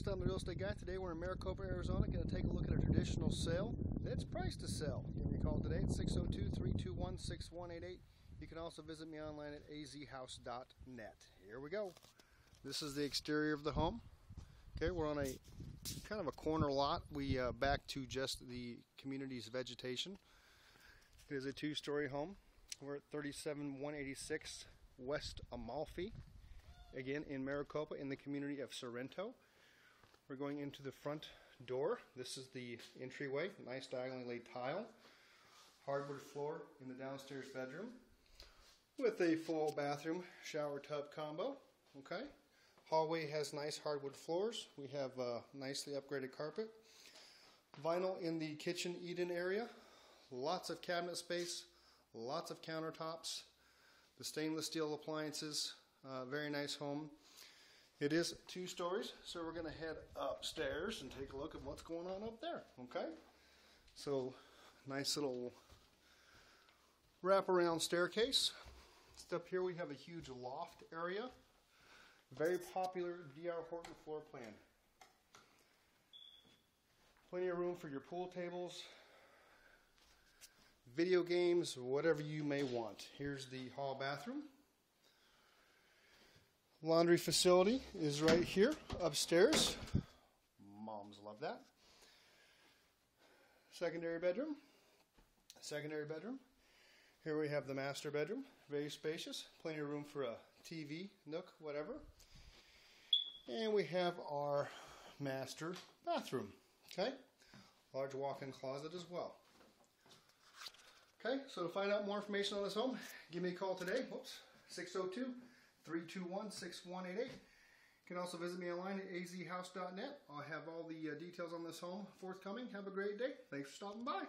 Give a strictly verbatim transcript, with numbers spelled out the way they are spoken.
Chris, I'm the real estate guy. Today we're in Maricopa, Arizona, going to take a look at a traditional sale that's priced to sell. Give me a call today at six oh two, three two one, six one eight eight. You can also visit me online at A Z house dot net. Here we go. This is the exterior of the home. Okay, we're on a kind of a corner lot. We uh, back to just the community's vegetation. It is a two-story home. We're at thirty-seven one eighty-six West Amalfi. Again, in Maricopa, in the community of Sorrento. We're going into the front door. This is the entryway, nice diagonally laid tile. Hardwood floor in the downstairs bedroom with a full bathroom shower tub combo. Okay. Hallway has nice hardwood floors. We have uh, nicely upgraded carpet. Vinyl in the kitchen eat-in area. Lots of cabinet space, lots of countertops. The stainless steel appliances. Uh, very nice home. It is two stories, so we're going to head upstairs and take a look at what's going on up there. Okay, so nice little wraparound staircase. Just up here we have a huge loft area. Very popular D R Horton floor plan. Plenty of room for your pool tables, video games, whatever you may want. Here's the hall bathroom. Laundry facility is right here upstairs. Moms love that. Secondary bedroom. Secondary bedroom. Here we have the master bedroom. Very spacious. Plenty of room for a T V, nook, whatever. And we have our master bathroom. Okay. Large walk-in closet as well. Okay. So to find out more information on this home, give me a call today. Whoops. six oh two, three two one, six one eight eight. You can also visit me online at A Z house dot net. I'll have all the uh, details on this home forthcoming. Have a great day. Thanks for stopping by.